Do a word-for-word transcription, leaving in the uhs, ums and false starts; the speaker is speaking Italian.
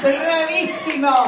Bravissimo!